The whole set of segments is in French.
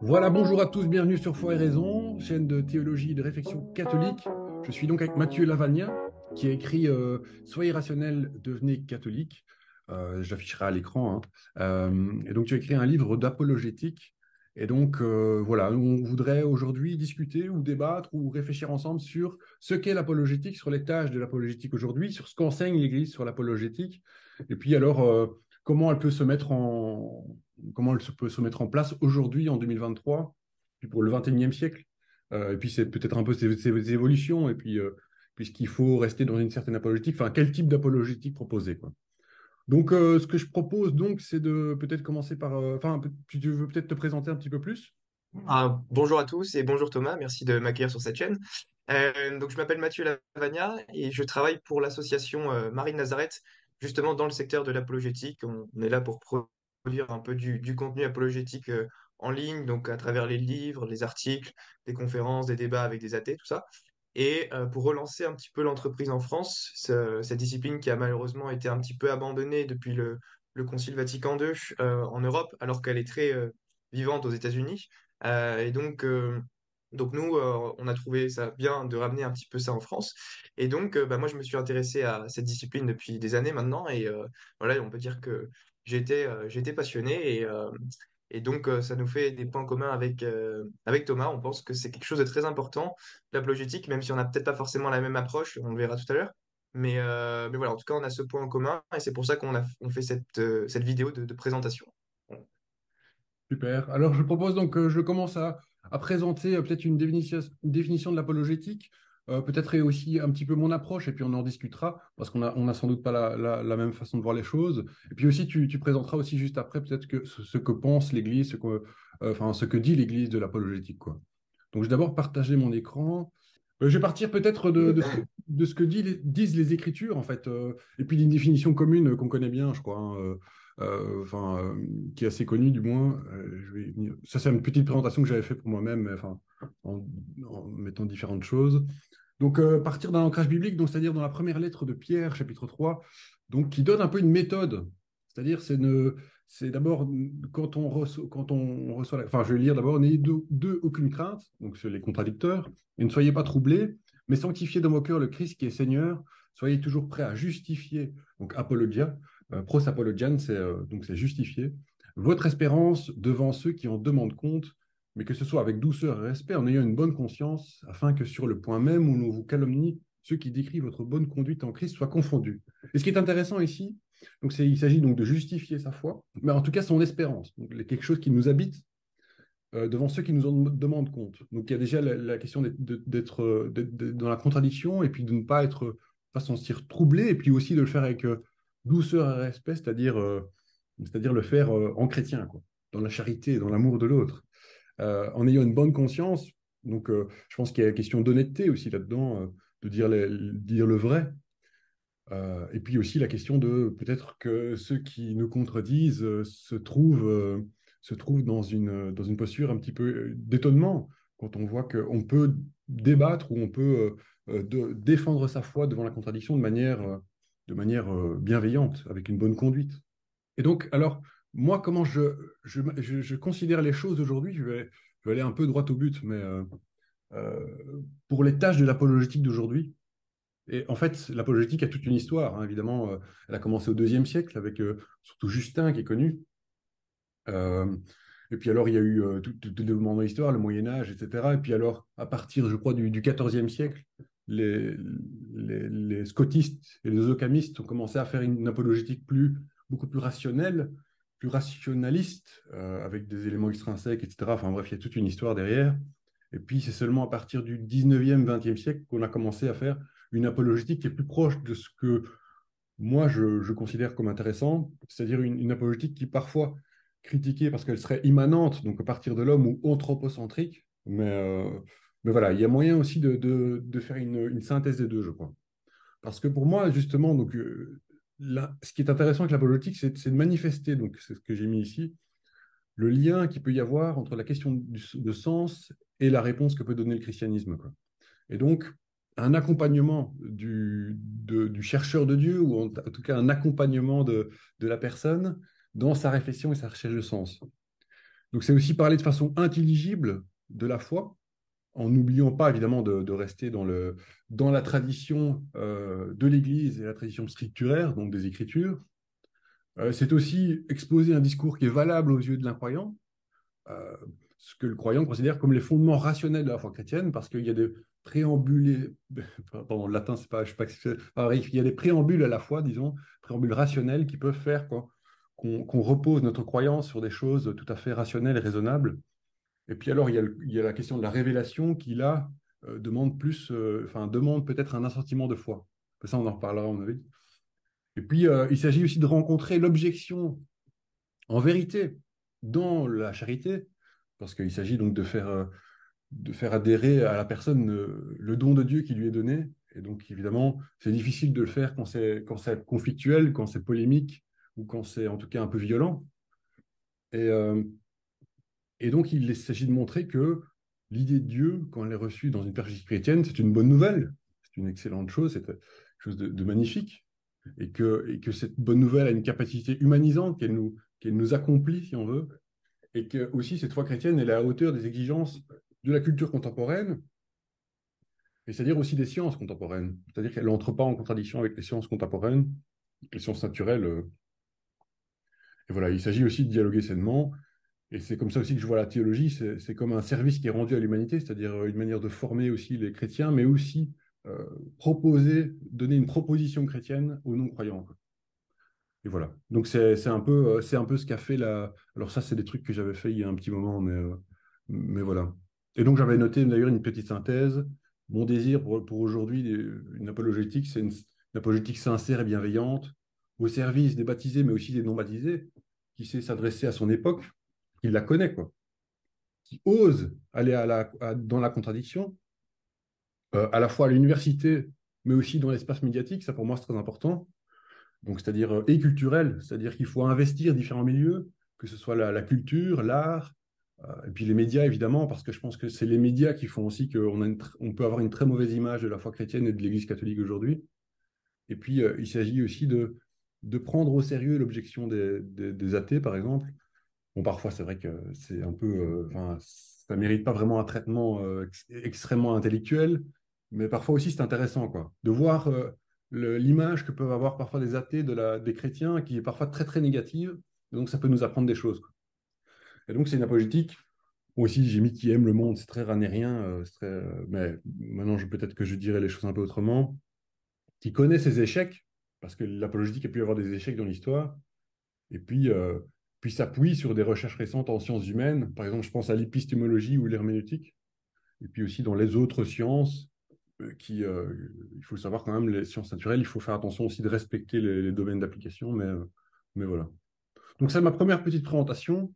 Voilà, bonjour à tous, bienvenue sur Foi et Raison, chaîne de théologie et de réflexion catholique. Je suis donc avec Matthieu Lavagna, qui a écrit Soyez rationnel, devenez catholique. J'afficherai à l'écran. Hein. Et donc, tu as écrit un livre d'apologétique. Et donc, voilà, on voudrait aujourd'hui discuter ou débattre ou réfléchir ensemble sur ce qu'est l'apologétique, sur les tâches de l'apologétique aujourd'hui, sur ce qu'enseigne l'Église sur l'apologétique. Et puis alors, comment elle peut se mettre en place aujourd'hui, en 2023, puis pour le XXIe siècle. Et puis, c'est peut-être un peu ces évolutions, et puis puisqu'il faut rester dans une certaine apologétique, enfin, quel type d'apologétique proposer, quoi. Donc, ce que je propose, donc, c'est de peut-être commencer par... Enfin, tu veux peut-être te présenter un petit peu plus? Bonjour à tous et bonjour Thomas, merci de m'accueillir sur cette chaîne. Donc, je m'appelle Matthieu Lavagna et je travaille pour l'association Marie-Nazareth, justement dans le secteur de l'apologétique. On est là pour produire un peu du contenu apologétique en ligne, donc à travers les livres, les articles, des conférences, des débats avec des athées, tout ça. Et pour relancer un petit peu l'entreprise en France, cette discipline qui a malheureusement été un petit peu abandonnée depuis le Concile Vatican II en Europe, alors qu'elle est très vivante aux États-Unis. Et donc nous, on a trouvé ça bien de ramener un petit peu ça en France. Et donc, moi, je me suis intéressé à cette discipline depuis des années maintenant. Et voilà, on peut dire que j'étais passionné. Et donc, ça nous fait des points communs avec Thomas. On pense que c'est quelque chose de très important, l'apologétique, même si on n'a peut-être pas forcément la même approche, on le verra tout à l'heure. Mais voilà, en tout cas, on a ce point en commun et c'est pour ça qu'on fait cette vidéo de présentation. Super. Alors, je propose donc que je commence à présenter peut-être une définition de l'apologétique, peut-être et aussi un petit peu mon approche, et puis on en discutera, parce qu'on a sans doute pas la même façon de voir les choses. Et puis aussi, tu présenteras aussi juste après peut-être que ce que pense l'Église, ce que dit l'Église de l'apologétique, quoi. Donc, je vais d'abord partager mon écran. Je vais partir peut-être de ce que disent les Écritures, en fait, et puis d'une définition commune qu'on connaît bien, je crois, hein, qui est assez connue du moins. Ça, c'est une petite présentation que j'avais faite pour moi-même, en mettant différentes choses. Donc, partir d'un ancrage biblique, c'est-à-dire dans la première lettre de Pierre, chapitre 3, donc, qui donne un peu une méthode. C'est-à-dire, c'est d'abord, quand on reçoit je vais lire d'abord, « N'ayez d'eux aucune crainte », donc c'est les contradicteurs, « et ne soyez pas troublés, mais sanctifiez dans vos cœurs le Christ qui est Seigneur, soyez toujours prêts à justifier, donc apologia, pros apologian, c'est justifier, votre espérance devant ceux qui en demandent compte, mais que ce soit avec douceur et respect, en ayant une bonne conscience, afin que sur le point même où l'on vous calomnie, ceux qui décrivent votre bonne conduite en Christ soient confondus. » Et ce qui est intéressant ici, donc il s'agit donc de justifier sa foi, mais en tout cas son espérance, donc quelque chose qui nous habite devant ceux qui nous en demandent compte. Donc il y a déjà la question d'être dans la contradiction, et puis de ne pas être, de façon troublé, et puis aussi de le faire avec douceur et respect, c'est-à-dire le faire en chrétien, quoi, dans la charité, dans l'amour de l'autre. En ayant une bonne conscience, donc je pense qu'il y a la question d'honnêteté aussi là-dedans, de dire le vrai, et puis aussi la question de peut-être que ceux qui nous contredisent se trouvent dans une posture un petit peu d'étonnement, quand on voit qu'on peut débattre ou on peut défendre sa foi devant la contradiction de manière bienveillante, avec une bonne conduite. Et donc, alors... Moi, comment je considère les choses aujourd'hui, je vais aller un peu droit au but, mais pour les tâches de l'apologétique d'aujourd'hui, et en fait, l'apologétique a toute une histoire, hein, évidemment, elle a commencé au IIe siècle, avec surtout Justin, qui est connu, et puis alors, il y a eu tout le développement de l'histoire, le Moyen-Âge, etc., et puis alors, à partir, je crois, du XIVe siècle, les scotistes et les occamistes ont commencé à faire une apologétique beaucoup plus rationnelle, plus rationaliste, avec des éléments extrinsèques, etc. Enfin bref, il y a toute une histoire derrière. Et puis, c'est seulement à partir du 19e, 20e siècle qu'on a commencé à faire une apologétique qui est plus proche de ce que moi, je considère comme intéressant, c'est-à-dire une apologétique qui est parfois critiquée parce qu'elle serait immanente, donc à partir de l'homme, ou anthropocentrique. Mais voilà, il y a moyen aussi de faire une synthèse des deux, je crois. Parce que pour moi, justement, donc... Là, ce qui est intéressant avec l'apologétique, c'est de manifester, donc c'est ce que j'ai mis ici, le lien qu'il peut y avoir entre la question de sens et la réponse que peut donner le christianisme, quoi. Et donc, un accompagnement du chercheur de Dieu, ou en tout cas un accompagnement de la personne dans sa réflexion et sa recherche de sens. Donc c'est aussi parler de façon intelligible de la foi, en n'oubliant pas évidemment de rester dans la tradition de l'Église et la tradition scripturaire, donc des Écritures. C'est aussi exposer un discours qui est valable aux yeux de l'incroyant, ce que le croyant considère comme les fondements rationnels de la foi chrétienne, parce qu'il y a des préambules, pardon, le latin, c'est pas, je sais pas, il y a des préambules à la foi, disons, préambules rationnels qui peuvent faire qu'on repose notre croyance sur des choses tout à fait rationnelles et raisonnables. Et puis alors, il y a la question de la révélation qui, là, demande peut-être un assentiment de foi. Ça, on en reparlera, on avait dit. Et puis, il s'agit aussi de rencontrer l'objection en vérité dans la charité, parce qu'il s'agit donc de faire adhérer à la personne le don de Dieu qui lui est donné. Et donc, évidemment, c'est difficile de le faire quand c'est conflictuel, quand c'est polémique, ou quand c'est en tout cas un peu violent. Et donc, il s'agit de montrer que l'idée de Dieu, quand elle est reçue dans une perspective chrétienne, c'est une bonne nouvelle, c'est une excellente chose, c'est quelque chose de magnifique, et que cette bonne nouvelle a une capacité humanisante, qu'elle nous accomplit, si on veut, et que aussi cette foi chrétienne elle est à la hauteur des exigences de la culture contemporaine, et c'est-à-dire aussi des sciences contemporaines, c'est-à-dire qu'elle n'entre pas en contradiction avec les sciences contemporaines, les sciences naturelles. Et voilà, il s'agit aussi de dialoguer sainement. Et c'est comme ça aussi que je vois la théologie, c'est comme un service qui est rendu à l'humanité, c'est-à-dire une manière de former aussi les chrétiens, mais aussi donner une proposition chrétienne aux non-croyants. Et voilà, donc c'est un peu ce qu'a fait la... Alors ça, c'est des trucs que j'avais fait il y a un petit moment, mais voilà. Et donc j'avais noté d'ailleurs une petite synthèse. Mon désir pour aujourd'hui, une apologétique, c'est une apologétique sincère et bienveillante, au service des baptisés, mais aussi des non-baptisés, qui sait s'adresser à son époque, qui la connaît, quoi, qui ose aller dans la contradiction, à la fois à l'université, mais aussi dans l'espace médiatique, ça pour moi c'est très important, donc, c'est-à-dire et culturel, c'est-à-dire qu'il faut investir différents milieux, que ce soit la culture, l'art, et puis les médias évidemment, parce que je pense que c'est les médias qui font aussi qu'on peut avoir une très mauvaise image de la foi chrétienne et de l'Église catholique aujourd'hui, et puis il s'agit aussi de prendre au sérieux l'objection des athées, par exemple. Bon, parfois, c'est vrai que c'est un peu, ça ne mérite pas vraiment un traitement extrêmement intellectuel, mais parfois aussi, c'est intéressant, quoi, de voir l'image que peuvent avoir parfois des athées, des chrétiens, qui est parfois très, très négative. Donc, ça peut nous apprendre des choses, quoi. Et donc, c'est une apologétique. Moi aussi, j'ai mis qui aime le monde, c'est très ranérien, mais maintenant, peut-être que je dirais les choses un peu autrement, qui connaît ses échecs, parce que l'apologétique a pu avoir des échecs dans l'histoire, et puis s'appuie sur des recherches récentes en sciences humaines, par exemple je pense à l'épistémologie ou l'herméneutique, et puis aussi dans les autres sciences, il faut savoir quand même, les sciences naturelles, il faut faire attention aussi de respecter les domaines d'application, mais voilà. Donc c'est ma première petite présentation,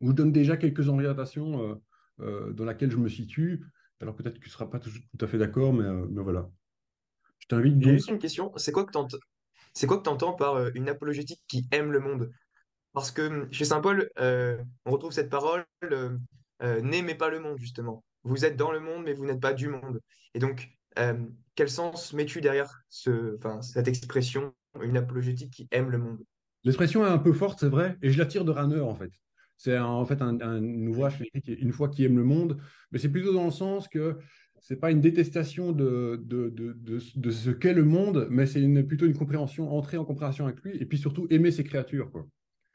où je donne déjà quelques orientations dans laquelle je me situe, alors peut-être que tu ne seras pas tout à fait d'accord, mais voilà. Je t'invite donc... Juste une question, c'est quoi que tu entends par une apologétique qui aime le monde ? Parce que chez saint Paul, on retrouve cette parole « n'aimez pas le monde », justement. Vous êtes dans le monde, mais vous n'êtes pas du monde. Et donc, quel sens mets-tu derrière cette expression, une apologétique qui aime le monde? L'expression est un peu forte, c'est vrai, et je la tire de Rahner, en fait. C'est un ouvrage qui est une foi qui aime le monde, mais c'est plutôt dans le sens que ce n'est pas une détestation de ce qu'est le monde, mais c'est plutôt une compréhension, entrer en compréhension avec lui, et puis surtout aimer ses créatures, quoi.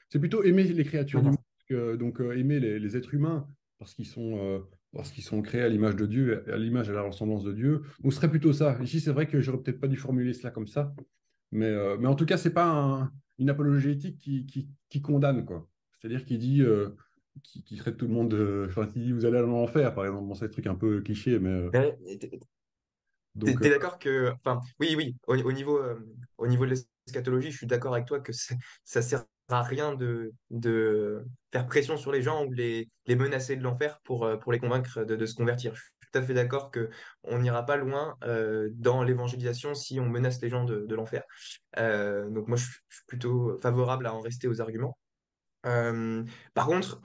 C'est plutôt aimer les créatures du monde, aimer les êtres humains, parce qu'ils sont créés à l'image de Dieu, à la ressemblance de Dieu. Donc ce serait plutôt ça. Ici, c'est vrai que j'aurais peut-être pas dû formuler cela comme ça, mais en tout cas, c'est pas une apologétique qui condamne, quoi. C'est-à-dire qui dit, qui traite tout le monde, qui dit vous allez aller en enfer, par exemple. Bon, c'est un truc un peu cliché, mais. T'es d'accord que, oui, au niveau de l'eschatologie, je suis d'accord avec toi que ça sert à rien de faire pression sur les gens ou les menacer de l'enfer pour les convaincre de se convertir. Je suis tout à fait d'accord qu'on n'ira pas loin dans l'évangélisation si on menace les gens de l'enfer. Donc moi, je suis plutôt favorable à en rester aux arguments. Par contre,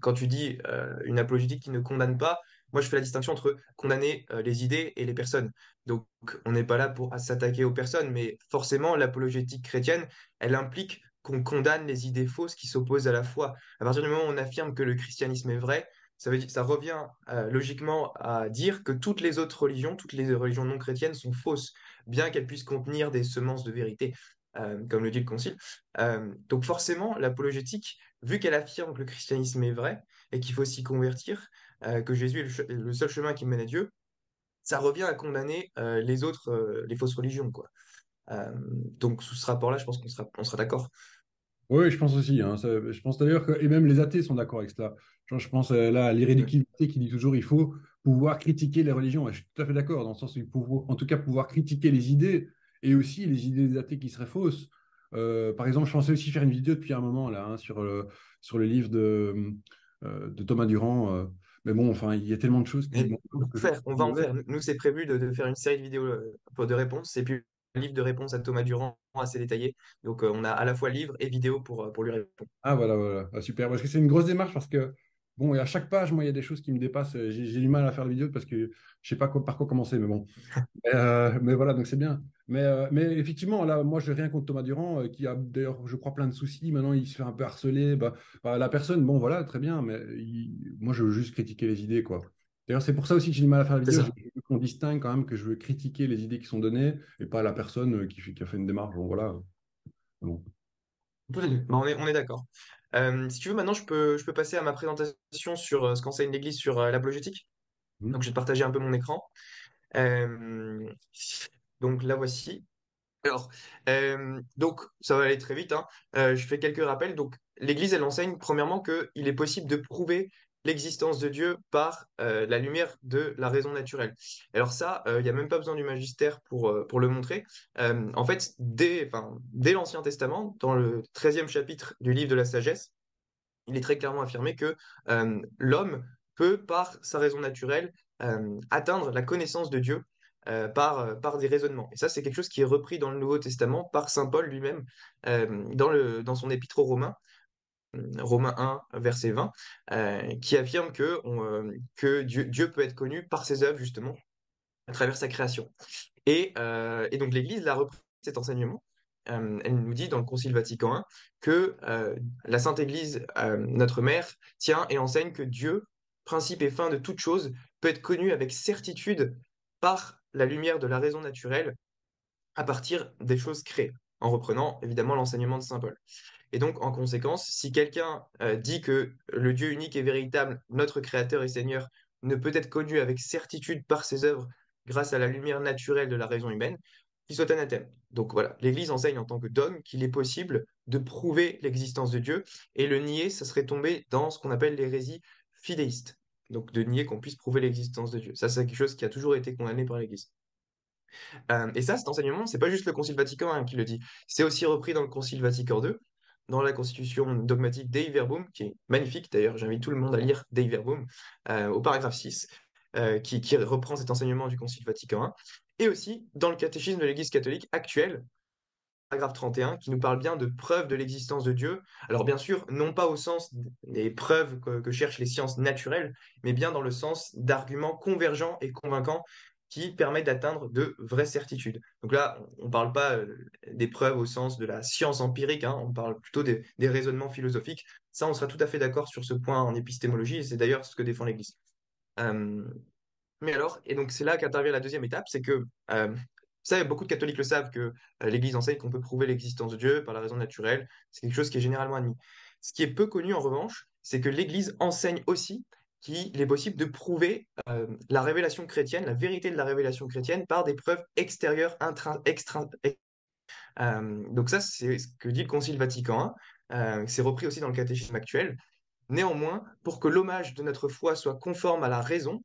quand tu dis une apologétique qui ne condamne pas, Moi, je fais la distinction entre condamner les idées et les personnes. Donc, on n'est pas là pour s'attaquer aux personnes, mais forcément, l'apologétique chrétienne, elle implique qu'on condamne les idées fausses qui s'opposent à la foi. À partir du moment où on affirme que le christianisme est vrai, ça revient logiquement à dire que toutes les autres religions, toutes les religions non chrétiennes sont fausses, bien qu'elles puissent contenir des semences de vérité, comme le dit le Concile. Donc forcément, l'apologétique, vu qu'elle affirme que le christianisme est vrai et qu'il faut s'y convertir, que Jésus est le seul chemin qui mène à Dieu, ça revient à condamner les autres, les fausses religions, quoi. Donc sous ce rapport-là, je pense qu'on sera d'accord. Oui, je pense aussi. Hein, je pense d'ailleurs que, et même les athées sont d'accord avec cela. Genre, je pense là à l'irréductibilité qui dit toujours il faut pouvoir critiquer les religions. Et je suis tout à fait d'accord dans le sens où en tout cas pouvoir critiquer les idées et aussi les idées des athées qui seraient fausses. Par exemple, je pensais aussi faire une vidéo depuis un moment là hein, sur le livre de Thomas Durand. Mais bon, enfin, il y a tellement de choses. On va en faire. Nous, c'est prévu de faire une série de vidéos de réponses et puis. Livre de réponse à Thomas Durand assez détaillé, donc on a à la fois livre et vidéo pour lui répondre. Ah voilà. Ah, super, parce que c'est une grosse démarche parce que bon, et à chaque page moi il y a des choses qui me dépassent, j'ai du mal à faire la vidéo parce que je sais pas par quoi commencer, mais bon. Mais voilà, donc c'est bien, mais effectivement là moi je n'ai rien contre Thomas Durand qui a d'ailleurs je crois plein de soucis, maintenant il se fait un peu harceler, bah la personne, bon voilà, très bien, mais moi je veux juste critiquer les idées quoi. D'ailleurs, c'est pour ça aussi que j'ai du mal à faire la vidéo. On distingue quand même que je veux critiquer les idées qui sont données et pas la personne qui a fait une démarche. Bon, voilà. Bon. On est d'accord. Si tu veux, maintenant, je peux passer à ma présentation sur ce qu'enseigne l'Église sur l'apologétique. Donc, je vais te partager un peu mon écran. Donc, la voici. Alors, donc, ça va aller très vite. Hein. Je fais quelques rappels. Donc, l'Église, elle enseigne premièrement qu'il est possible de prouver l'existence de Dieu par la lumière de la raison naturelle. Alors ça, il n'y a même pas besoin du magistère pour le montrer. En fait, dès l'Ancien Testament, dans le 13e chapitre du livre de la Sagesse, il est très clairement affirmé que l'homme peut, par sa raison naturelle, atteindre la connaissance de Dieu par des raisonnements. Et ça, c'est quelque chose qui est repris dans le Nouveau Testament par saint Paul lui-même, dans son épître aux Romains, Romains 1, verset 20, qui affirme que Dieu peut être connu par ses œuvres, justement, à travers sa création. Et donc l'Église l'a repris cet enseignement. Elle nous dit dans le Concile Vatican I que la Sainte Église, notre mère, tient et enseigne que Dieu, principe et fin de toute chose, peut être connu avec certitude par la lumière de la raison naturelle à partir des choses créées, en reprenant évidemment l'enseignement de saint Paul. Et donc, en conséquence, si quelqu'un dit que le Dieu unique et véritable, notre Créateur et Seigneur, ne peut être connu avec certitude par ses œuvres grâce à la lumière naturelle de la raison humaine, qu'il soit anathème. Donc voilà, l'Église enseigne en tant que dogme qu'il est possible de prouver l'existence de Dieu, et le nier, ça serait tomber dans ce qu'on appelle l'hérésie fidéiste. Donc de nier qu'on puisse prouver l'existence de Dieu. Ça, c'est quelque chose qui a toujours été condamné par l'Église. Et ça, cet enseignement, c'est pas juste le Concile Vatican I qui le dit, c'est aussi repris dans le Concile Vatican II, dans la constitution dogmatique Dei Verbum, qui est magnifique d'ailleurs, j'invite tout le monde à lire Dei Verbum, au paragraphe 6, qui reprend cet enseignement du Concile Vatican I, et aussi dans le catéchisme de l'Église catholique actuelle, paragraphe 31, qui nous parle bien de preuves de l'existence de Dieu, alors bien sûr, non pas au sens des preuves que cherchent les sciences naturelles, mais bien dans le sens d'arguments convergents et convaincants qui permet d'atteindre de vraies certitudes. Donc là, on ne parle pas des preuves au sens de la science empirique, hein, on parle plutôt des raisonnements philosophiques. Ça, on sera tout à fait d'accord sur ce point en épistémologie, et c'est d'ailleurs ce que défend l'Église. Mais alors, et donc c'est là qu'intervient la deuxième étape, c'est que, ça, beaucoup de catholiques le savent, que l'Église enseigne qu'on peut prouver l'existence de Dieu par la raison naturelle, c'est quelque chose qui est généralement admis. Ce qui est peu connu, en revanche, c'est que l'Église enseigne aussi qu'il est possible de prouver la révélation chrétienne, la vérité de la révélation chrétienne par des preuves extérieures, donc ça, c'est ce que dit le Concile Vatican I, c'est repris aussi dans le catéchisme actuel. Néanmoins, pour que l'hommage de notre foi soit conforme à la raison,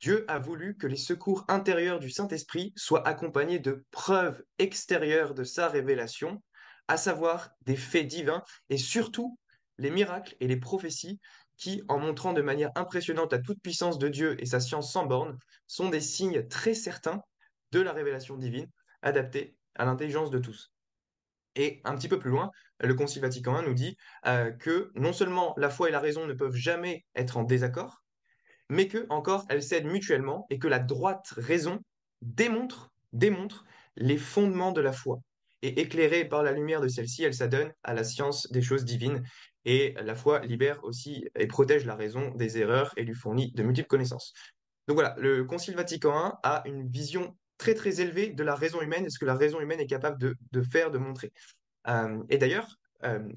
Dieu a voulu que les secours intérieurs du Saint-Esprit soient accompagnés de preuves extérieures de sa révélation, à savoir des faits divins et surtout les miracles et les prophéties qui, en montrant de manière impressionnante la toute-puissance de Dieu et sa science sans borne, sont des signes très certains de la révélation divine, adaptés à l'intelligence de tous. Et un petit peu plus loin, le Concile Vatican I nous dit que non seulement la foi et la raison ne peuvent jamais être en désaccord, mais que, encore, elles s'aident mutuellement et que la droite raison démontre les fondements de la foi. Et éclairée par la lumière de celle-ci, elle s'adonne à la science des choses divines. Et la foi libère aussi et protège la raison des erreurs et lui fournit de multiples connaissances. Donc voilà, le Concile Vatican I a une vision très très élevée de la raison humaine et ce que la raison humaine est capable de faire, de montrer. Et d'ailleurs,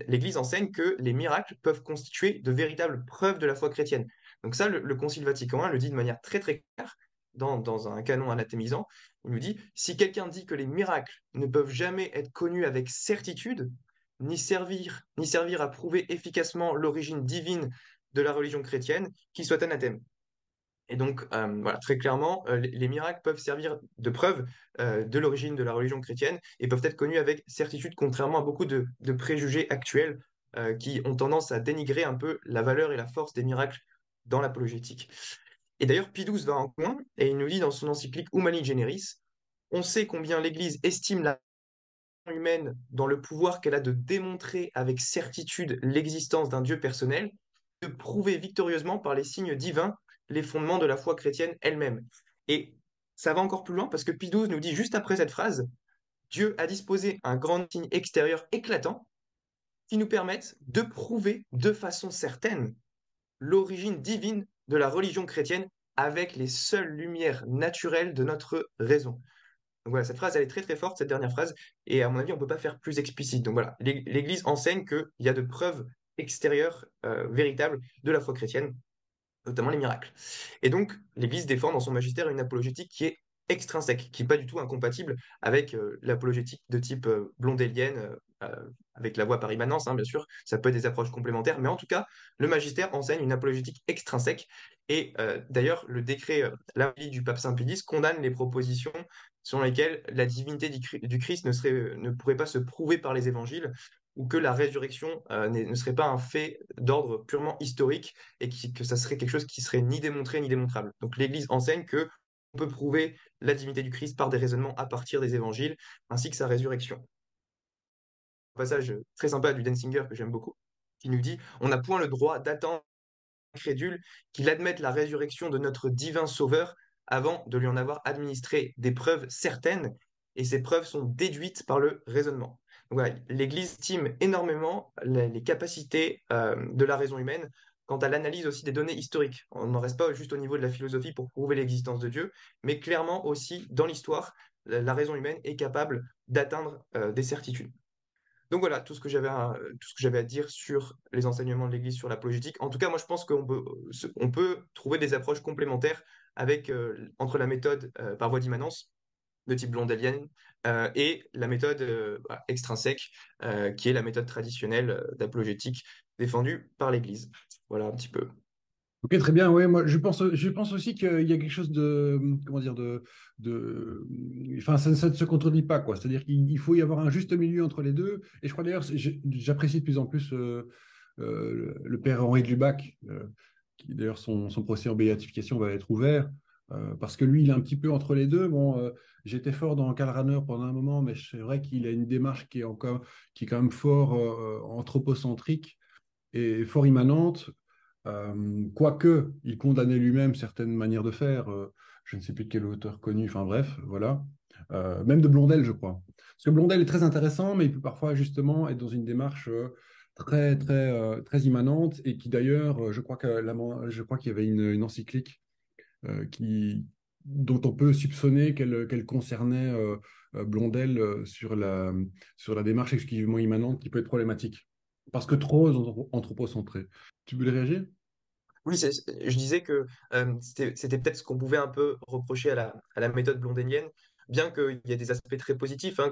l'Église enseigne que les miracles peuvent constituer de véritables preuves de la foi chrétienne. Donc ça, le Concile Vatican I le dit de manière très très claire, dans un canon anathémisant. Il nous dit, si quelqu'un dit que les miracles ne peuvent jamais être connus avec certitude, ni servir à prouver efficacement l'origine divine de la religion chrétienne, qu'il soit anathème. Et donc, voilà, très clairement, les miracles peuvent servir de preuve de l'origine de la religion chrétienne et peuvent être connus avec certitude, contrairement à beaucoup de préjugés actuels qui ont tendance à dénigrer un peu la valeur et la force des miracles dans l'apologétique. Et d'ailleurs, Pie XII va en coin et il nous dit dans son encyclique Humani Generis, on sait combien l'Église estime la raison humaine dans le pouvoir qu'elle a de démontrer avec certitude l'existence d'un Dieu personnel, de prouver victorieusement par les signes divins les fondements de la foi chrétienne elle-même. Et ça va encore plus loin parce que Pie XII nous dit juste après cette phrase, Dieu a disposé un grand signe extérieur éclatant qui nous permette de prouver de façon certaine l'origine divine de la religion chrétienne avec les seules lumières naturelles de notre raison. Donc voilà, cette phrase, elle est très très forte, cette dernière phrase, et à mon avis, on ne peut pas faire plus explicite. Donc voilà, l'Église enseigne qu'il y a de preuves extérieures véritables de la foi chrétienne, notamment les miracles. Et donc, l'Église défend dans son magistère une apologétique qui est extrinsèque, qui n'est pas du tout incompatible avec l'apologétique de type blondélienne, avec la voie par immanence, hein, bien sûr, ça peut être des approches complémentaires, mais en tout cas, le magistère enseigne une apologétique extrinsèque, et d'ailleurs, le décret Lavagna du pape Saint Pie X condamne les propositions selon lesquelles la divinité du Christ ne pourrait pas se prouver par les évangiles, ou que la résurrection ne serait pas un fait d'ordre purement historique, et que ça serait quelque chose qui serait ni démontré ni démontrable. Donc l'Église enseigne que on peut prouver la divinité du Christ par des raisonnements à partir des évangiles, ainsi que sa résurrection. Un passage très sympa du Denzinger que j'aime beaucoup, qui nous dit « On n'a point le droit d'attendre l'incrédule qu'il admette la résurrection de notre divin sauveur avant de lui en avoir administré des preuves certaines, et ces preuves sont déduites par le raisonnement. » Voilà, l'Église estime énormément les capacités de la raison humaine quant à l'analyse aussi des données historiques. On n'en reste pas juste au niveau de la philosophie pour prouver l'existence de Dieu, mais clairement aussi, dans l'histoire, la raison humaine est capable d'atteindre des certitudes. Donc voilà, tout ce que j'avais à dire sur les enseignements de l'Église sur l'apologétique. En tout cas, moi, je pense qu'on peut trouver des approches complémentaires avec, entre la méthode par voie d'immanence, de type blondélienne, et la méthode extrinsèque, qui est la méthode traditionnelle d'apologétique défendue par l'Église. Voilà un petit peu. Ok, très bien. Oui, moi je pense aussi qu'il y a quelque chose de, comment dire, enfin ça ne se contredit pas, quoi. C'est-à-dire qu'il faut y avoir un juste milieu entre les deux. Et je crois d'ailleurs, j'apprécie de plus en plus le père Henri de Lubac, qui d'ailleurs son procès en béatification va être ouvert. Parce que lui, il est un petit peu entre les deux. Bon, j'étais fort dans Karl Rahner pendant un moment, mais c'est vrai qu'il a une démarche qui est quand même fort anthropocentrique et fort immanente, quoique il condamnait lui-même certaines manières de faire. Je ne sais plus de quel auteur connu, enfin bref, voilà. Même de Blondel, je crois. Parce que Blondel est très intéressant, mais il peut parfois justement être dans une démarche très, très, très immanente et qui d'ailleurs, je crois qu'il y avait une encyclique dont on peut soupçonner qu'elle concernait Blondel sur la démarche exclusivement immanente qui peut être problématique, parce que trop anthropocentré. Tu voulais réagir? Oui, je disais que c'était peut-être ce qu'on pouvait un peu reprocher à la méthode blondélienne, bien qu'il y ait des aspects très positifs, hein,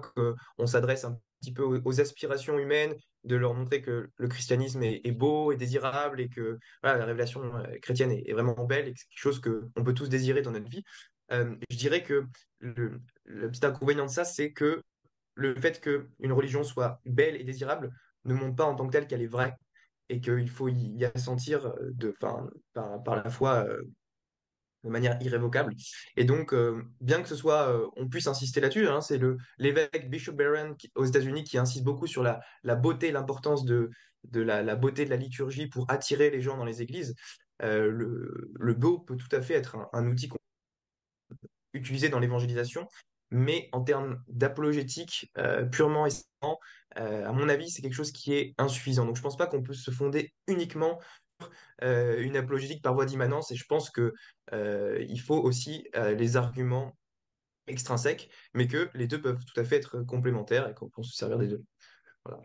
qu'on s'adresse un petit peu aux aspirations humaines, de leur montrer que le christianisme est beau et désirable et que voilà, la révélation chrétienne est vraiment belle et que c'est quelque chose qu'on peut tous désirer dans notre vie. Je dirais que le petit inconvénient de ça, c'est que le fait qu'une religion soit belle et désirable ne montre pas en tant que telle qu'elle est vraie et qu'il faut y assentir par la foi de manière irrévocable. Et donc, bien que ce soit, on puisse insister là-dessus, hein, c'est l'évêque Bishop Barron aux États-Unis qui insiste beaucoup sur la beauté, l'importance de la beauté de la liturgie pour attirer les gens dans les églises. le beau peut tout à fait être un outil utilisé dans l'évangélisation, mais en termes d'apologétique purement et simplement, à mon avis, c'est quelque chose qui est insuffisant. Donc je ne pense pas qu'on peut se fonder uniquement sur une apologétique par voie d'immanence, et je pense qu'il faut aussi les arguments extrinsèques, mais que les deux peuvent tout à fait être complémentaires et qu'on peut se servir des deux. Voilà.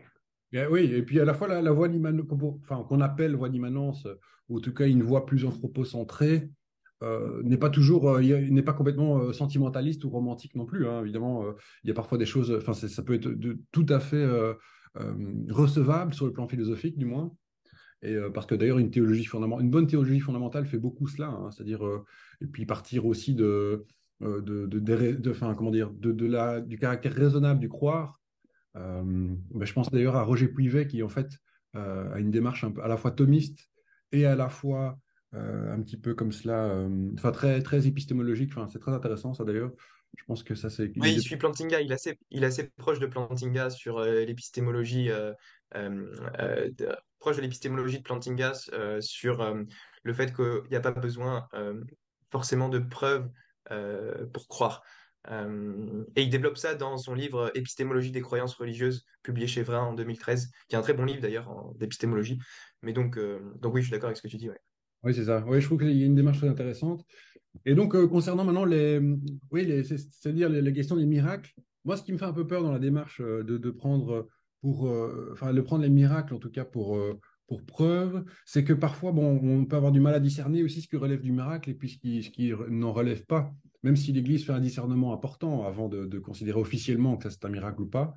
Bien, oui, et puis à la fois la voie d'immanence, qu'on appelle voie d'immanence, ou en tout cas une voie plus anthropocentrée, n'est pas toujours, n'est pas complètement sentimentaliste ou romantique non plus. Hein, évidemment, il y a parfois des choses, ça peut être tout à fait recevable sur le plan philosophique, du moins. Et parce que d'ailleurs, une bonne théologie fondamentale fait beaucoup cela. Hein, c'est-à-dire, et puis partir aussi du caractère raisonnable du croire. Je pense d'ailleurs à Roger Pouivet qui, en fait, a une démarche un peu à la fois thomiste et à la fois un petit peu comme cela, très, très épistémologique. C'est très intéressant, ça, d'ailleurs. Je pense que ça, c'est... Oui, il suit Plantinga. Il est assez proche de Plantinga sur l'épistémologie... proche de l'épistémologie de Plantinga sur le fait qu'il n'y a pas besoin forcément de preuves pour croire. Et il développe ça dans son livre « Épistémologie des croyances religieuses » publié chez Vrin en 2013, qui est un très bon livre d'ailleurs d'épistémologie. Mais donc oui, je suis d'accord avec ce que tu dis, ouais. Oui, c'est ça. Oui, je trouve qu'il y a une démarche très intéressante. Et donc, concernant maintenant c'est-à-dire la question des miracles, moi, ce qui me fait un peu peur dans la démarche de prendre les miracles, en tout cas pour preuve, c'est que parfois, on peut avoir du mal à discerner aussi ce qui relève du miracle et puis ce qui n'en relève pas, même si l'Église fait un discernement important avant de considérer officiellement que ça, c'est un miracle ou pas.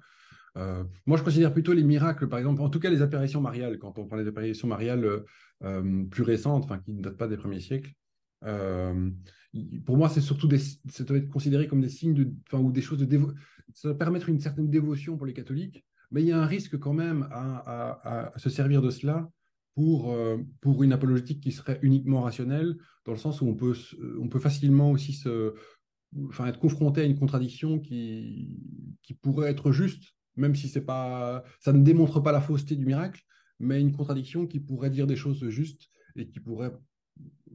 Moi, je considère plutôt les miracles, par exemple, en tout cas les apparitions mariales, quand on parle des apparitions mariales plus récentes, qui ne datent pas des premiers siècles. Pour moi, c'est surtout ça doit être considéré comme des signes ou des choses de dévotion. Ça doit permettre une certaine dévotion pour les catholiques, mais il y a un risque quand même à se servir de cela pour une apologétique qui serait uniquement rationnelle, dans le sens où on peut facilement aussi être confronté à une contradiction qui pourrait être juste, même si ça ne démontre pas la fausseté du miracle, mais une contradiction qui pourrait dire des choses justes et qui pourrait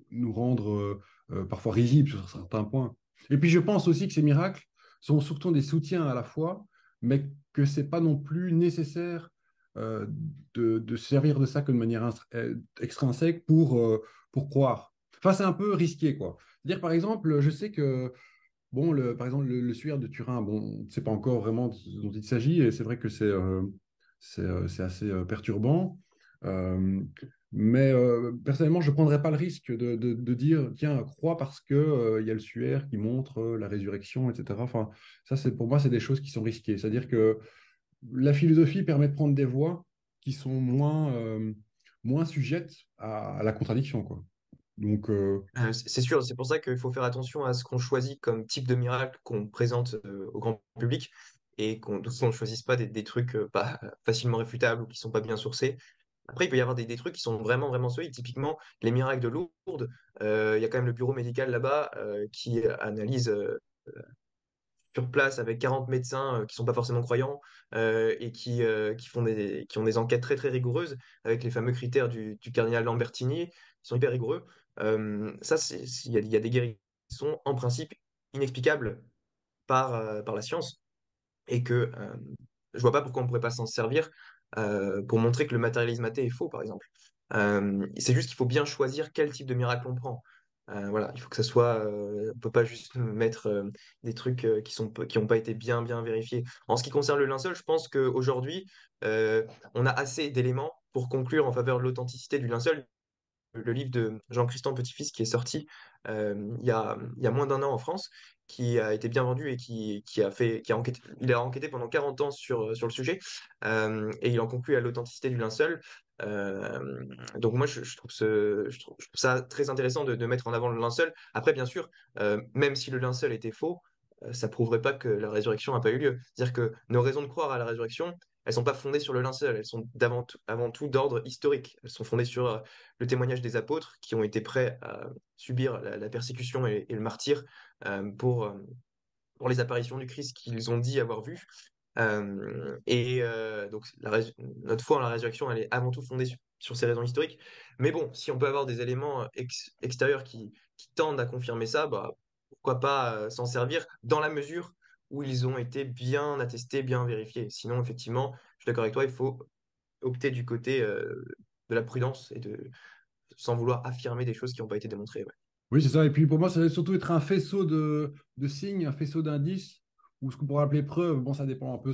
nous rendre parfois risibles sur certains points. Et puis je pense aussi que ces miracles sont surtout des soutiens à la foi, mais que ce n'est pas non plus nécessaire de servir de ça que de manière extrinsèque pour croire. C'est un peu risqué, quoi. C'est-à-dire, par exemple, je sais que le suaire de Turin, on ne sait pas encore vraiment dont il s'agit, et c'est vrai que c'est assez perturbant. Mais personnellement, je ne prendrais pas le risque de dire, tiens, crois parce qu'il y a le suaire qui montre la résurrection, etc. Ça, pour moi, c'est des choses qui sont risquées. C'est-à-dire que la philosophie permet de prendre des voies qui sont moins sujettes à la contradiction, quoi. Donc, c'est sûr, c'est pour ça qu'il faut faire attention à ce qu'on choisit comme type de miracle qu'on présente au grand public et qu'on ne choisisse pas des trucs pas facilement réfutables ou qui ne sont pas bien sourcés. Après, il peut y avoir des trucs qui sont vraiment, vraiment solides. Typiquement, les miracles de Lourdes, il y a quand même le bureau médical là-bas qui analyse sur place avec 40 médecins qui ne sont pas forcément croyants et qui ont des enquêtes très, très rigoureuses avec les fameux critères du cardinal Lambertini. Ils sont hyper rigoureux. Il y a des guérisons qui sont en principe inexplicables par la science et que je ne vois pas pourquoi on ne pourrait pas s'en servir pour montrer que le matérialisme athée est faux, par exemple. C'est juste qu'il faut bien choisir quel type de miracle on prend. Voilà, il faut que ça soit... on ne peut pas juste mettre des trucs qui n'ont pas été bien, bien vérifiés. En ce qui concerne le linceul, je pense qu'aujourd'hui, on a assez d'éléments pour conclure en faveur de l'authenticité du linceul. Le livre de Jean-Christophe Petitfils qui est sorti il y a moins d'un an en France, qui a été bien vendu et qui a enquêté pendant 40 ans sur le sujet, et il en conclut à l'authenticité du linceul. Donc moi, je trouve ça très intéressant de mettre en avant le linceul. Après, bien sûr, même si le linceul était faux, ça ne prouverait pas que la résurrection n'a pas eu lieu. C'est-à-dire que nos raisons de croire à la résurrection, elles ne sont pas fondées sur le linceul, elles sont avant tout d'ordre historique. Elles sont fondées sur le témoignage des apôtres qui ont été prêts à subir la persécution et le martyr pour les apparitions du Christ qu'ils ont dit avoir vues. Donc notre foi en la résurrection, elle est avant tout fondée sur ces raisons historiques. Mais bon, si on peut avoir des éléments extérieurs qui tendent à confirmer ça, bah, pourquoi pas s'en servir dans la mesure où ils ont été bien attestés, bien vérifiés. Sinon, effectivement, je suis d'accord avec toi, il faut opter du côté de la prudence et sans vouloir affirmer des choses qui n'ont pas été démontrées. Ouais. Oui, c'est ça. Et puis pour moi, ça va surtout être un faisceau de signes, un faisceau d'indices, ou ce qu'on pourrait appeler preuve. Bon, ça dépend un peu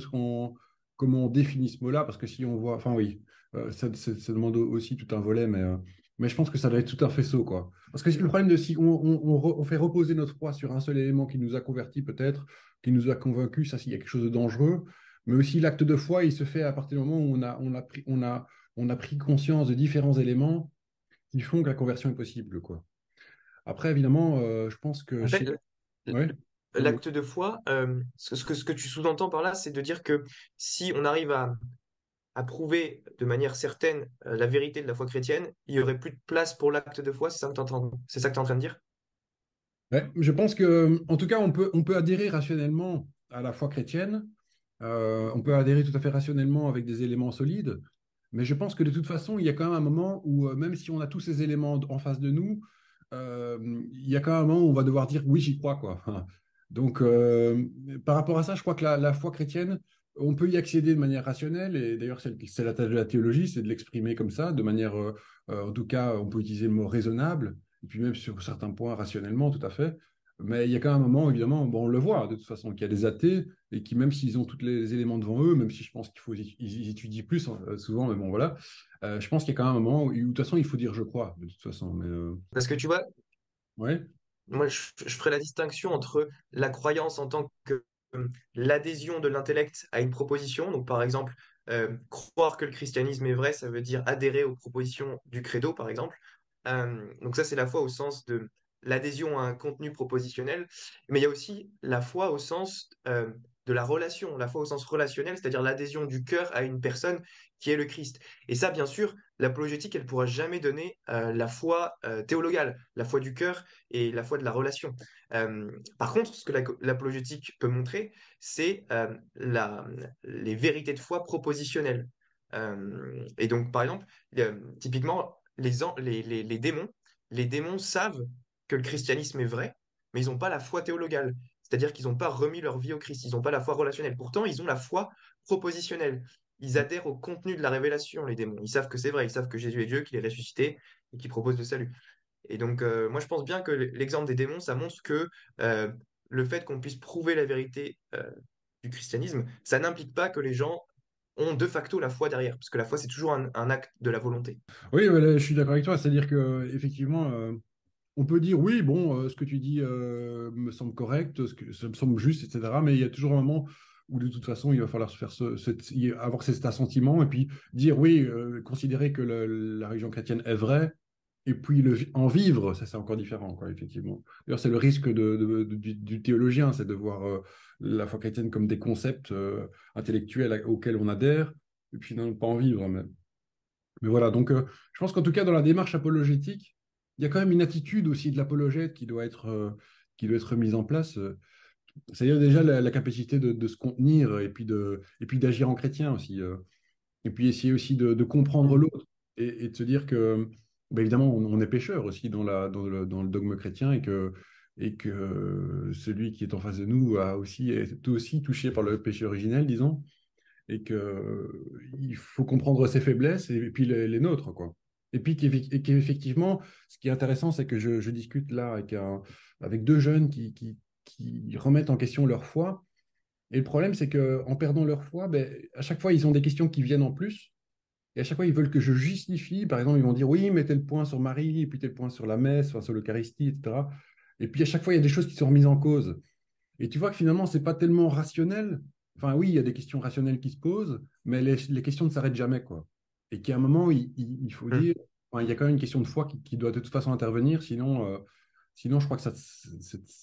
comment on définit ce mot-là, parce que si on voit... Enfin oui, ça demande aussi tout un volet, mais je pense que ça doit être tout un faisceau, quoi. Parce que le problème de si on fait reposer notre foi sur un seul élément qui nous a convertis peut-être, qui nous a convaincus, ça, s'il y a quelque chose de dangereux, mais aussi l'acte de foi, il se fait à partir du moment où on a pris conscience de différents éléments qui font que la conversion est possible, quoi. Après, évidemment, je pense que... En fait, ouais. L'acte de foi, ce que tu sous-entends par là, c'est de dire que si on arrive à prouver de manière certaine la vérité de la foi chrétienne, il n'y aurait plus de place pour l'acte de foi, c'est ça que tu es en train de dire? Ouais, je pense que, en tout cas, on peut adhérer rationnellement à la foi chrétienne, on peut adhérer tout à fait rationnellement avec des éléments solides, mais je pense que de toute façon, il y a quand même un moment où, même si on a tous ces éléments en face de nous, il y a quand même un moment où on va devoir dire « oui, j'y crois », quoi. Donc, par rapport à ça, je crois que la foi chrétienne, on peut y accéder de manière rationnelle, et d'ailleurs, c'est la tâche de la théologie, c'est de l'exprimer comme ça, de manière, en tout cas, on peut utiliser le mot « raisonnable », et puis même sur certains points, rationnellement, tout à fait. Mais il y a quand même un moment, évidemment, bon, on le voit, de toute façon, qu'il y a des athées, et qui, même s'ils ont tous les éléments devant eux, même si je pense qu'ils étudient plus, souvent, mais bon, voilà, je pense qu'il y a quand même un moment où, de toute façon, il faut dire « je crois », de toute façon. Mais, parce que tu vois... Ouais. Moi, je ferai la distinction entre la croyance en tant que l'adhésion de l'intellect à une proposition. Donc, par exemple, croire que le christianisme est vrai, ça veut dire adhérer aux propositions du credo, par exemple. Donc ça, c'est la foi au sens de l'adhésion à un contenu propositionnel. Mais il y a aussi la foi au sens de la relation, la foi au sens relationnel, c'est-à-dire l'adhésion du cœur à une personne qui est le Christ. Et ça, bien sûr, l'apologétique, elle ne pourra jamais donner la foi théologale, la foi du cœur et la foi de la relation. Par contre, ce que l'apologétique peut montrer, c'est les vérités de foi propositionnelles. Et donc, par exemple, typiquement, les démons savent que le christianisme est vrai, mais ils n'ont pas la foi théologale. C'est-à-dire qu'ils n'ont pas remis leur vie au Christ, ils n'ont pas la foi relationnelle. Pourtant, ils ont la foi propositionnelle. Ils adhèrent au contenu de la révélation, les démons. Ils savent que c'est vrai, ils savent que Jésus est Dieu, qu'il est ressuscité et qu'il propose le salut. Et donc, moi, je pense bien que l'exemple des démons, ça montre que le fait qu'on puisse prouver la vérité du christianisme, ça n'implique pas que les gens ont de facto la foi derrière, parce que la foi, c'est toujours un acte de la volonté. Oui, je suis d'accord avec toi, c'est-à-dire qu'effectivement... On peut dire, oui, bon, ce que tu dis me semble correct, ça me semble juste, etc. Mais il y a toujours un moment où, de toute façon, il va falloir se faire avoir cet assentiment et puis dire, oui, considérer que la religion chrétienne est vraie et puis en vivre, ça, c'est encore différent, quoi, effectivement. D'ailleurs, c'est le risque du théologien, c'est de voir la foi chrétienne comme des concepts intellectuels auxquels on adhère et puis non, pas en vivre. Mais voilà, donc je pense qu'en tout cas, dans la démarche apologétique, il y a quand même une attitude aussi de l'apologète qui doit être mise en place. C'est-à-dire déjà la capacité de se contenir et puis d'agir en chrétien aussi. Et puis essayer aussi de comprendre l'autre et de se dire que, bah évidemment, on est pécheur aussi dans le dogme chrétien et que celui qui est en face de nous est aussi touché par le péché originel, disons, et qu'il faut comprendre ses faiblesses et puis les nôtres, quoi. Et puis qu'effectivement, ce qui est intéressant, c'est que je discute là avec deux jeunes qui remettent en question leur foi. Et le problème, c'est qu'en perdant leur foi, ben, à chaque fois, ils ont des questions qui viennent en plus. Et à chaque fois, ils veulent que je justifie. Par exemple, ils vont dire, oui, mais tel point sur Marie, et puis tel point sur la messe, enfin, sur l'Eucharistie, etc. Et puis à chaque fois, il y a des choses qui sont remises en cause. Et tu vois que finalement, ce n'est pas tellement rationnel. Enfin, oui, il y a des questions rationnelles qui se posent, mais les questions ne s'arrêtent jamais, quoi. Et qu'à un moment, il faut dire, enfin, il y a quand même une question de foi qui doit de toute façon intervenir, sinon je crois que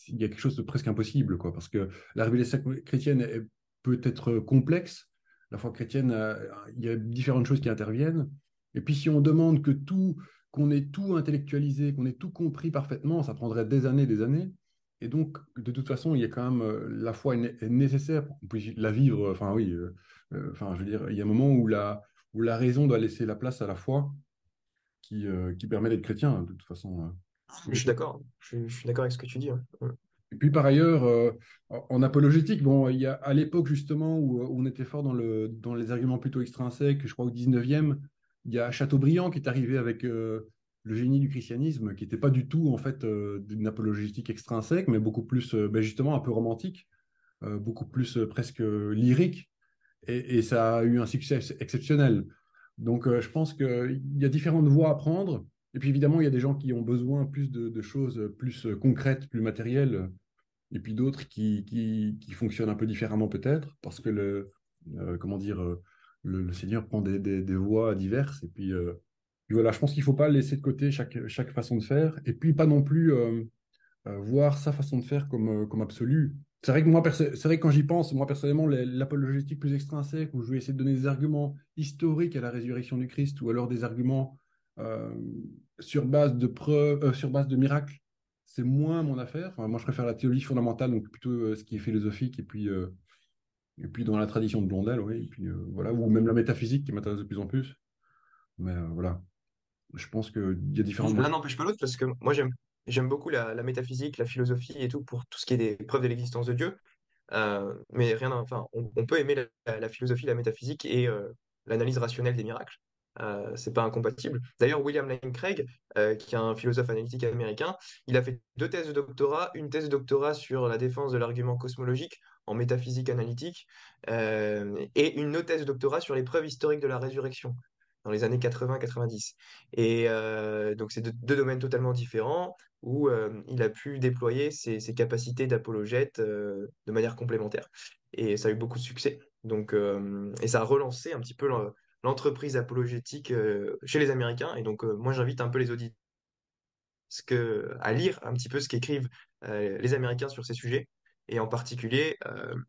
il y a quelque chose de presque impossible, quoi, parce que la révélation chrétienne peut être complexe, la foi chrétienne, il y a différentes choses qui interviennent, et puis si on demande qu'on ait tout intellectualisé, qu'on ait tout compris parfaitement, ça prendrait des années, Et donc, de toute façon, il y a quand même la foi est nécessaire pour qu'on puisse la vivre. Enfin, oui, je veux dire, il y a un moment où la raison doit laisser la place à la foi qui permet d'être chrétien, de toute façon. Je suis d'accord. Je suis d'accord avec ce que tu dis. Ouais. Et puis, par ailleurs, en apologétique, bon, il y a à l'époque, justement, où on était fort dans les arguments plutôt extrinsèques, je crois au 19e, il y a Chateaubriand qui est arrivé avec... Le génie du christianisme, qui n'était pas du tout en fait d'une apologétique extrinsèque, mais beaucoup plus justement un peu romantique, beaucoup plus presque lyrique, et ça a eu un succès exceptionnel. Donc je pense qu'il y a différentes voies à prendre, et puis évidemment il y a des gens qui ont besoin plus de choses plus concrètes, plus matérielles, et puis d'autres qui fonctionnent un peu différemment peut-être, parce que le Seigneur prend des voies diverses, et puis... voilà, je pense qu'il ne faut pas laisser de côté chaque façon de faire, et puis pas non plus voir sa façon de faire comme absolue. C'est vrai que quand j'y pense, moi personnellement, l'apologétique plus extrinsèque, où je vais essayer de donner des arguments historiques à la résurrection du Christ, ou alors des arguments sur base de preuves, sur base de miracles, c'est moins mon affaire. Enfin, moi, je préfère la théologie fondamentale, donc plutôt ce qui est philosophique, et puis dans la tradition de Blondel, oui, et puis voilà, ou même la métaphysique qui m'intéresse de plus en plus. Mais voilà. Je pense qu'il y a différents... L'un n'empêche pas l'autre, parce que moi, j'aime beaucoup la métaphysique, la philosophie et tout, pour tout ce qui est des preuves de l'existence de Dieu. Mais on peut aimer la philosophie, la métaphysique et l'analyse rationnelle des miracles. C'est pas incompatible. D'ailleurs, William Lane Craig, qui est un philosophe analytique américain, il a fait 2 thèses de doctorat, une thèse de doctorat sur la défense de l'argument cosmologique en métaphysique analytique, et une autre thèse de doctorat sur les preuves historiques de la résurrection, dans les années 80-90. Et donc, c'est deux domaines totalement différents où il a pu déployer ses capacités d'apologète de manière complémentaire. Et ça a eu beaucoup de succès. Donc, et ça a relancé un petit peu l'entreprise apologétique chez les Américains. Et donc, moi, j'invite un peu les auditeurs à lire un petit peu ce qu'écrivent les Américains sur ces sujets, et en particulier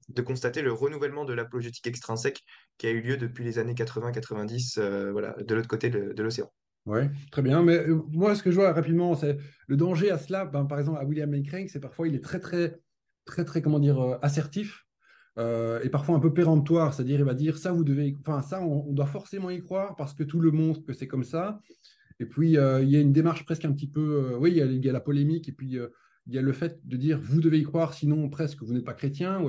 de constater le renouvellement de l'apologétique extrinsèque qui a eu lieu depuis les années 80-90, de l'autre côté de l'océan. Oui, très bien. Mais moi, ce que je vois rapidement, c'est le danger à cela, par exemple à William Lane Craig, c'est parfois il est très, très, très, très assertif et parfois un peu péremptoire, c'est-à-dire il va dire ça, vous devez... Enfin, ça, on doit forcément y croire parce que tout le monde que c'est comme ça. Et puis, il y a une démarche presque un petit peu... il y a la polémique et puis... il y a le fait de dire « vous devez y croire, sinon presque vous n'êtes pas chrétien » ou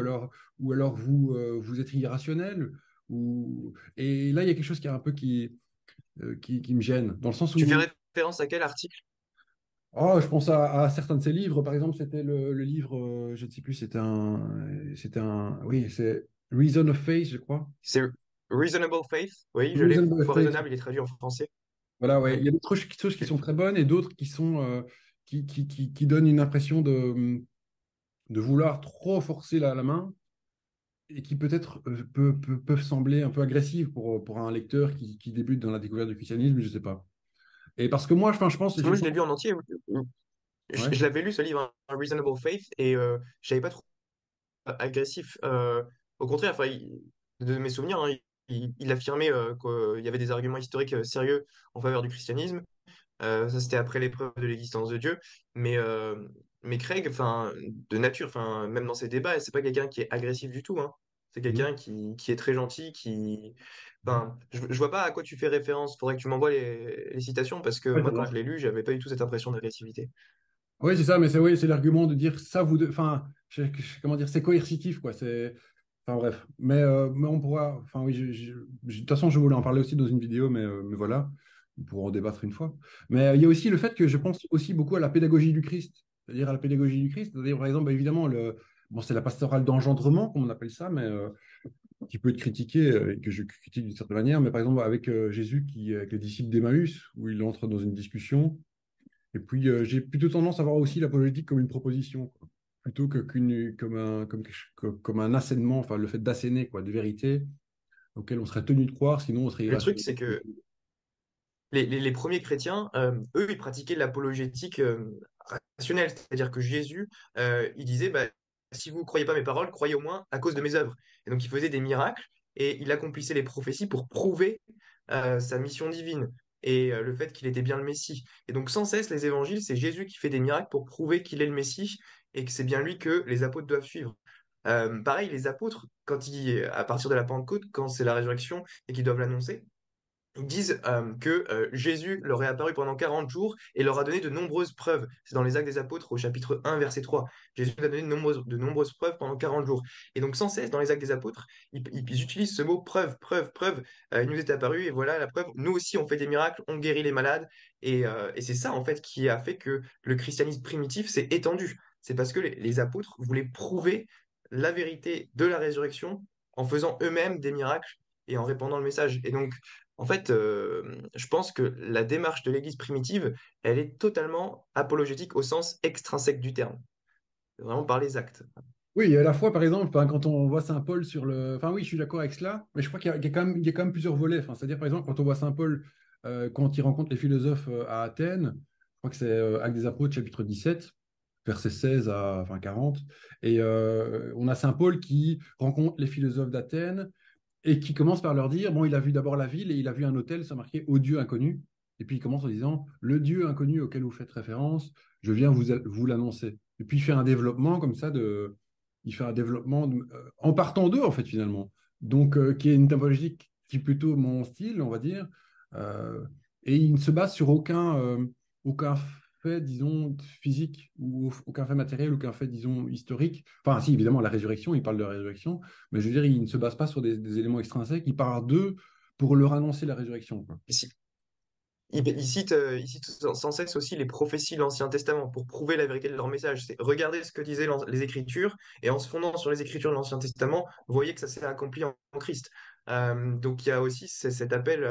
alors vous êtes irrationnel. Ou... Et là, il y a quelque chose qui est un peu qui me gêne. Dans le sens où... Tu fais référence à quel article ? Oh, je pense à certains de ses livres. Par exemple, c'était le livre, je ne sais plus, c'était un... Oui, c'est « Reason of Faith », je crois. C'est « Reasonable Faith », oui, je l'ai. « Foi raisonnable », il est traduit en français. Voilà, oui. Il y a d'autres choses qui sont très bonnes et d'autres qui sont... Qui donne une impression de vouloir trop forcer la main et qui peut-être peuvent sembler un peu agressives pour un lecteur qui débute dans la découverte du christianisme, je ne sais pas. Et parce que moi, je pense... Moi, je l'ai lu en entier. Ouais. Je l'avais lu, ce livre, « Reasonable Faith », et je n'avais pas trop agressif. Au contraire, de mes souvenirs, hein, il affirmait qu'il y avait des arguments historiques sérieux en faveur du christianisme. Ça c'était après l'épreuve de l'existence de Dieu, mais Craig, de nature, même dans ses débats, c'est pas quelqu'un qui est agressif du tout, hein. C'est quelqu'un qui est très gentil, je vois pas à quoi tu fais référence. Faudrait que tu m'envoies les citations, parce que moi, quand je l'ai lu, j'avais pas du tout cette impression d'agressivité. Oui, c'est ça, mais c'est l'argument de dire ça, comment dire, c'est coercitif, quoi. C'est... Enfin bref, mais on pourra, de toute façon, je voulais en parler aussi dans une vidéo, mais voilà. Pour en débattre une fois. Mais il y a aussi le fait que je pense aussi beaucoup à la pédagogie du Christ, c'est-à-dire à la pédagogie du Christ, c'est-à-dire par exemple, évidemment, c'est la pastorale d'engendrement, comme on appelle ça, mais qui peut être critiquée, et que je critique d'une certaine manière, mais par exemple avec Jésus, avec les disciples d'Emmaüs, où il entre dans une discussion, et puis j'ai plutôt tendance à voir aussi l'apologétique comme une proposition, quoi, plutôt comme un assénement, le fait d'asséner, quoi, des vérités auxquelles on serait tenu de croire, sinon on serait irrationnel. Le truc, c'est que les premiers chrétiens, eux, ils pratiquaient l'apologétique rationnelle, c'est-à-dire que Jésus, il disait si vous ne croyez pas mes paroles, croyez au moins à cause de mes œuvres. Et donc, il faisait des miracles et il accomplissait les prophéties pour prouver sa mission divine et le fait qu'il était bien le Messie. Et donc, sans cesse, les évangiles, c'est Jésus qui fait des miracles pour prouver qu'il est le Messie et que c'est bien lui que les apôtres doivent suivre. Pareil, les apôtres, quand à partir de la Pentecôte, quand c'est la résurrection et qu'ils doivent l'annoncer, ils disent que Jésus leur est apparu pendant 40 jours et leur a donné de nombreuses preuves. C'est dans les Actes des Apôtres au chapitre 1, verset 3. Jésus a donné de nombreuses preuves pendant 40 jours. Et donc sans cesse, dans les Actes des Apôtres, ils utilisent ce mot preuve, preuve, preuve. Il nous est apparu et voilà la preuve. Nous aussi, on fait des miracles, on guérit les malades. Et c'est ça, en fait, qui a fait que le christianisme primitif s'est étendu. C'est parce que les apôtres voulaient prouver la vérité de la résurrection en faisant eux-mêmes des miracles et en répandant le message. Et donc, en fait, je pense que la démarche de l'Église primitive, elle est totalement apologétique au sens extrinsèque du terme, vraiment par les actes. Oui, à la fois, par exemple, hein, quand on voit Saint Paul sur le... Enfin oui, je suis d'accord avec cela, mais je crois qu'il y a quand même plusieurs volets. Enfin, c'est-à-dire, par exemple, quand on voit Saint Paul, quand il rencontre les philosophes à Athènes, je crois que c'est Actes des Apôtres, chapitre 17, versets 16 à 40, et on a Saint Paul qui rencontre les philosophes d'Athènes, et qui commence par leur dire, bon, il a vu d'abord la ville et il a vu un hôtel, ça marquait « Au Dieu inconnu ». Et puis il commence en disant « Le Dieu inconnu auquel vous faites référence, je viens vous l'annoncer ». Et puis il fait un développement comme ça, en partant d'eux, en fait, finalement. Donc, qui est une typologie qui est plutôt mon style, on va dire. Et il ne se base sur aucun fait, disons, physique, ou aucun fait matériel, aucun fait, disons, historique. Enfin, si, évidemment, la résurrection, il parle de la résurrection, mais je veux dire, il ne se base pas sur des éléments extrinsèques, il part d'eux pour leur annoncer la résurrection, quoi. Il cite sans cesse aussi les prophéties de l'Ancien Testament pour prouver la vérité de leur message. C'est regarder ce que disaient les Écritures, et en se fondant sur les Écritures de l'Ancien Testament, voyez que ça s'est accompli en Christ. Donc, il y a aussi cet appel...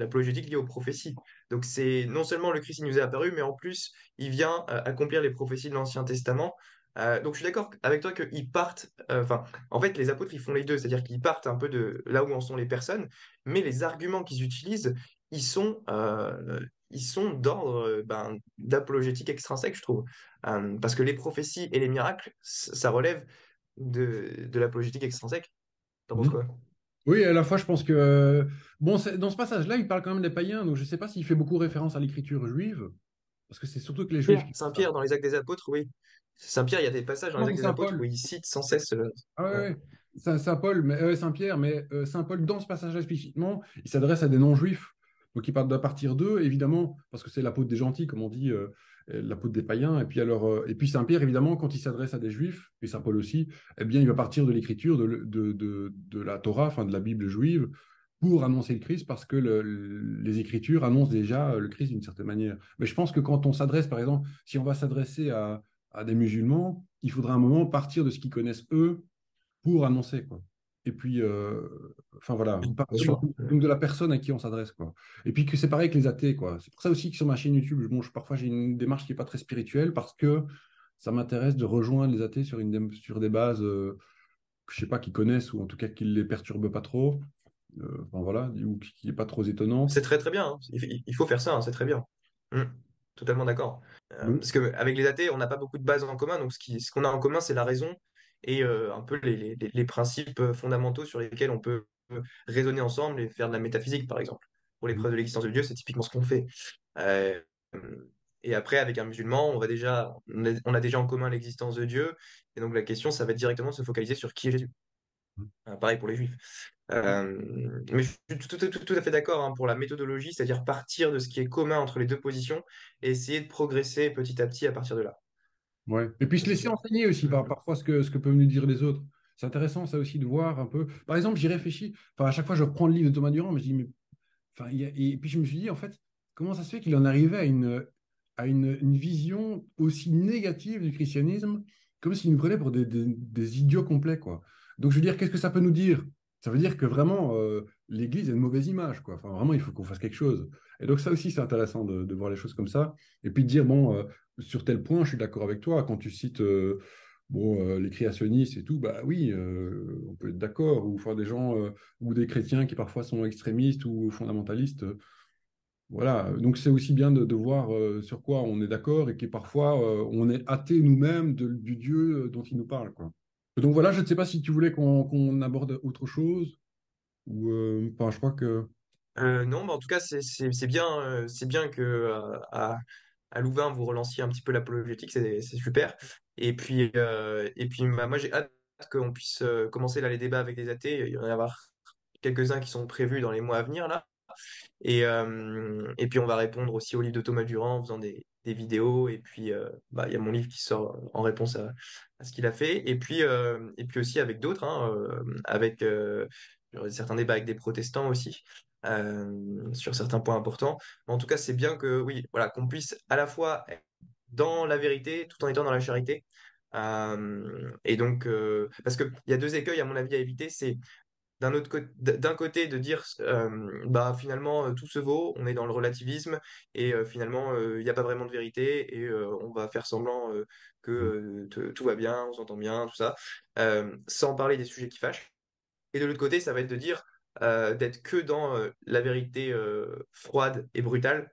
l'apologétique liée aux prophéties. Donc c'est non seulement le Christ nous est apparu, mais en plus, il vient accomplir les prophéties de l'Ancien Testament. Donc je suis d'accord avec toi qu'ils partent, en fait les apôtres ils font les deux, c'est-à-dire qu'ils partent un peu de là où en sont les personnes, mais les arguments qu'ils utilisent, ils sont d'ordre d'apologétique extrinsèque, je trouve. Parce que les prophéties et les miracles, ça relève de l'apologétique extrinsèque. T'en penses quoi ? Oui, à la fois, je pense que... Bon, dans ce passage-là, il parle quand même des païens, donc je ne sais pas s'il fait beaucoup référence à l'écriture juive, parce que c'est surtout que les Juifs... Saint-Pierre, dans les Actes des Apôtres, oui. Saint-Pierre, il y a des passages dans les Actes des Apôtres où il cite sans cesse... Saint Paul, dans ce passage-là spécifiquement, il s'adresse à des non-juifs, donc il parle à partir d'eux, évidemment, parce que c'est l'apôtre des gentils, comme on dit, l'apôtre des païens, et puis Saint-Pierre, évidemment, quand il s'adresse à des juifs, et Saint-Paul aussi, eh bien, il va partir de l'écriture, de la Torah, enfin de la Bible juive, pour annoncer le Christ, parce que les écritures annoncent déjà le Christ d'une certaine manière. Mais je pense que quand on s'adresse, par exemple, si on va s'adresser à des musulmans, il faudra un moment partir de ce qu'ils connaissent eux pour annoncer, quoi. Et puis, voilà, on parle de la personne à qui on s'adresse, quoi. Et puis que c'est pareil avec les athées, quoi. C'est pour ça aussi que sur ma chaîne YouTube, parfois j'ai une démarche qui n'est pas très spirituelle parce que ça m'intéresse de rejoindre les athées sur des bases, je sais pas, qu'ils connaissent ou en tout cas qu'ils les perturbent pas trop, ou qui n'est pas trop étonnant. C'est très très bien, hein. Il faut faire ça, hein, c'est très bien. Totalement d'accord. Parce qu'avec les athées, on n'a pas beaucoup de bases en commun, donc ce qu'on a en commun, c'est la raison. Et un peu les principes fondamentaux sur lesquels on peut raisonner ensemble et faire de la métaphysique, par exemple. Pour les preuves de l'existence de Dieu, c'est typiquement ce qu'on fait. Et après, avec un musulman, on a déjà en commun l'existence de Dieu, et donc la question, ça va être directement de se focaliser sur qui est Jésus. Pareil pour les juifs. Mais je suis tout à fait d'accord, hein, pour la méthodologie, c'est-à-dire partir de ce qui est commun entre les deux positions et essayer de progresser petit à petit à partir de là. Ouais. Et puis se laisser enseigner aussi parfois ce que peuvent nous dire les autres. C'est intéressant ça aussi de voir un peu. Par exemple, j'y réfléchis. Enfin, à chaque fois, je reprends le livre de Thomas Durand, mais je dis, mais... Enfin, et puis je me suis dit, en fait, comment ça se fait qu'il en arrivait à une vision aussi négative du christianisme, comme s'il nous prenait pour des idiots complets, quoi. Donc je veux dire, qu'est-ce que ça peut nous dire ? Ça veut dire que vraiment, l'Église a une mauvaise image, quoi. Enfin, vraiment, il faut qu'on fasse quelque chose. Et donc ça aussi, c'est intéressant de voir les choses comme ça. Et puis de dire, bon, sur tel point, je suis d'accord avec toi. Quand tu cites les créationnistes et tout, bah oui, on peut être d'accord. Ou enfin, des gens ou des chrétiens qui parfois sont extrémistes ou fondamentalistes. Voilà. Donc c'est aussi bien de voir sur quoi on est d'accord et que parfois, on est athée nous-mêmes du Dieu dont il nous parle, quoi. Donc voilà, je ne sais pas si tu voulais qu'on aborde autre chose, ou je crois que... non, mais en tout cas, c'est bien que à Louvain, vous relanciez un petit peu l'apologétique, c'est super. Et puis bah, moi, j'ai hâte qu'on puisse commencer là les débats avec des athées. Il y en a quelques-uns qui sont prévus dans les mois à venir là. Et puis on va répondre aussi au livre de Thomas Durand en faisant des vidéos, et puis bah, y a mon livre qui sort en réponse à ce qu'il a fait, et puis aussi avec d'autres, hein, avec certains débats avec des protestants aussi, sur certains points importants. Mais en tout cas, c'est bien que, oui, voilà, qu'on puisse à la fois être dans la vérité tout en étant dans la charité, et donc parce qu'il y a deux écueils à mon avis à éviter. C'est d'un côté, de dire bah, finalement, tout se vaut, on est dans le relativisme, et finalement, il n'y a pas vraiment de vérité, et on va faire semblant que tout va bien, on s'entend bien, tout ça, sans parler des sujets qui fâchent. Et de l'autre côté, ça va être de dire d'être que dans la vérité froide et brutale,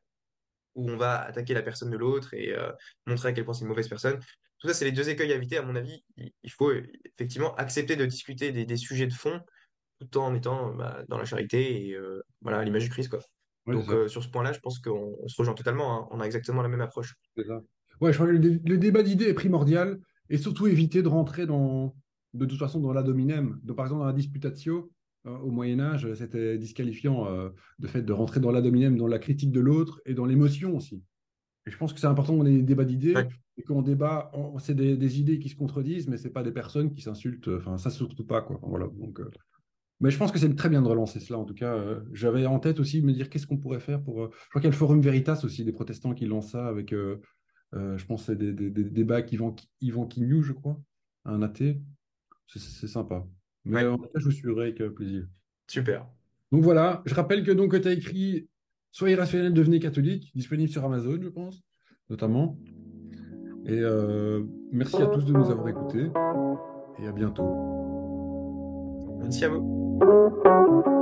où on va attaquer la personne de l'autre et montrer à quel point c'est une mauvaise personne. Tout ça, c'est les deux écueils à éviter, à mon avis. Il faut effectivement accepter de discuter des sujets de fond, tout en étant bah, dans la charité et voilà, à l'image du Christ, quoi. Ouais, donc sur ce point-là, je pense qu'on se rejoint totalement, hein. On a exactement la même approche. Ouais, je crois que le débat d'idées est primordial, et surtout éviter de rentrer de toute façon dans la dominem. Donc, par exemple, dans la disputatio, au Moyen-Âge, c'était disqualifiant de fait de rentrer dans la dominem, dans la critique de l'autre et dans l'émotion aussi. Et je pense que c'est important qu'on ait des débats d'idées, ouais. Et qu'on débat, c'est des idées qui se contredisent, mais ce n'est pas des personnes qui s'insultent, enfin, ça surtout pas, quoi. Voilà, donc... Mais je pense que c'est très bien de relancer cela, en tout cas. J'avais en tête aussi de me dire qu'est-ce qu'on pourrait faire pour... Je crois qu'il y a le Forum Veritas aussi, des protestants qui lancent ça avec, je pense, c'est des débats Yvan Quignoux, je crois, un athée. C'est sympa. Mais ouais. En tout cas, je vous suivrai avec plaisir. Super. Donc voilà, je rappelle que tu as écrit « Soyez rationnel, devenez catholique », disponible sur Amazon, je pense, notamment. Et merci à tous de nous avoir écoutés. Et à bientôt. Merci à vous. Thank you.